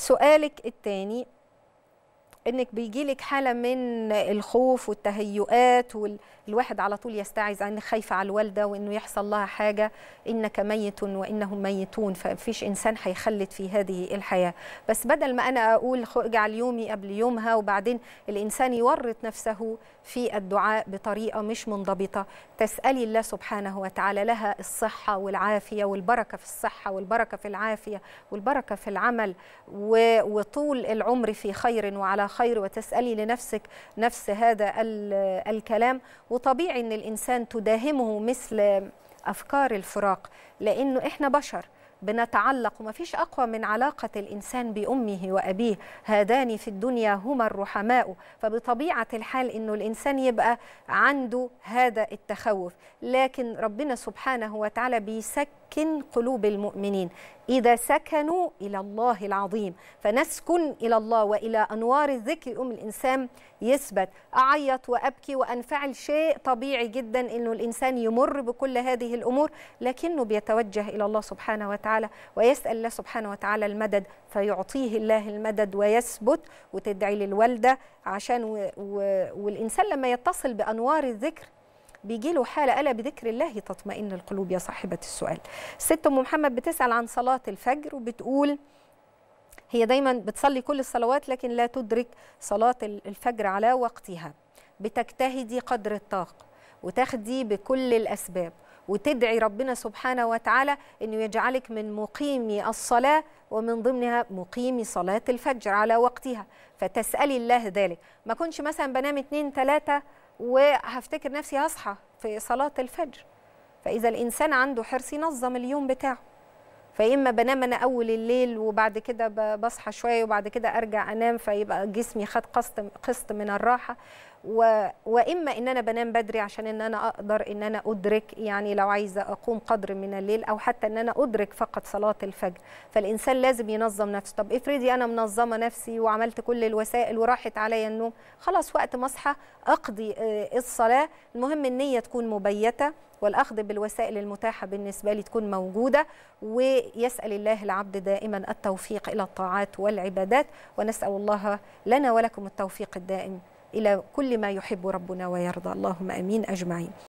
سؤالك الثاني انك بيجيلك حاله من الخوف والتهيؤات، والواحد على طول يستعيذ ان خايفه على الوالده وانه يحصل لها حاجه، انك ميت وانهم ميتون، فمفيش انسان هيخلد في هذه الحياه. بس بدل ما انا اقول اجعل يومي قبل يومها وبعدين الانسان يورط نفسه في الدعاء بطريقه مش منضبطه، تسالي الله سبحانه وتعالى لها الصحه والعافيه والبركه في الصحه والبركه في العافيه والبركه في العمل وطول العمر في خير وعلى خير، وتسألي لنفسك نفس هذا الكلام. وطبيعي ان الانسان تداهمه مثل افكار الفراق، لانه احنا بشر بنتعلق، وما فيش اقوى من علاقه الانسان بامه وابيه، هذان في الدنيا هما الرحماء. فبطبيعه الحال انه الانسان يبقى عنده هذا التخوف، لكن ربنا سبحانه وتعالى بيسكن قلوب المؤمنين اذا سكنوا الى الله العظيم. فنسكن الى الله والى انوار الذكر يقوم الانسان يثبت. اعيط وابكي وانفعل، شيء طبيعي جدا انه الانسان يمر بكل هذه الامور، لكنه بيتوجه الى الله سبحانه وتعالى ويسأل الله سبحانه وتعالى المدد، فيعطيه الله المدد ويثبت. وتدعي للوالدة عشان والإنسان لما يتصل بأنوار الذكر بيجي له حالة، ألا بذكر الله تطمئن القلوب يا صاحبة السؤال. ست أم محمد بتسأل عن صلاة الفجر وبتقول هي دايما بتصلي كل الصلوات لكن لا تدرك صلاة الفجر على وقتها، بتجتهدي قدر الطاقة وتاخدي بكل الأسباب وتدعي ربنا سبحانه وتعالى أنه يجعلك من مقيمي الصلاة، ومن ضمنها مقيمي صلاة الفجر على وقتها، فتسألي الله ذلك. ما كنتش مثلا بنام 2 3 وهفتكر نفسي هصحى في صلاة الفجر. فإذا الإنسان عنده حرص ينظم اليوم بتاعه، فإما بنام أنا أول الليل وبعد كده بصحى شوية وبعد كده أرجع أنام فيبقى جسمي خد قسط من الراحة، وإما إن أنا بنام بدري عشان إن أنا أقدر إن أنا أدرك، يعني لو عايزة أقوم قدر من الليل أو حتى إن أنا أدرك فقط صلاة الفجر. فالإنسان لازم ينظم نفسه. طب افرضي أنا منظمة نفسي وعملت كل الوسائل وراحت عليا النوم، خلاص وقت ما أصحى أقضي الصلاة. المهم النية تكون مبيتة والأخذ بالوسائل المتاحة بالنسبة لي تكون موجودة، ويسأل الله العبد دائما التوفيق إلى الطاعات والعبادات، ونسأل الله لنا ولكم التوفيق الدائم إلى كل ما يحب ربنا ويرضى، اللهم آمين أجمعين.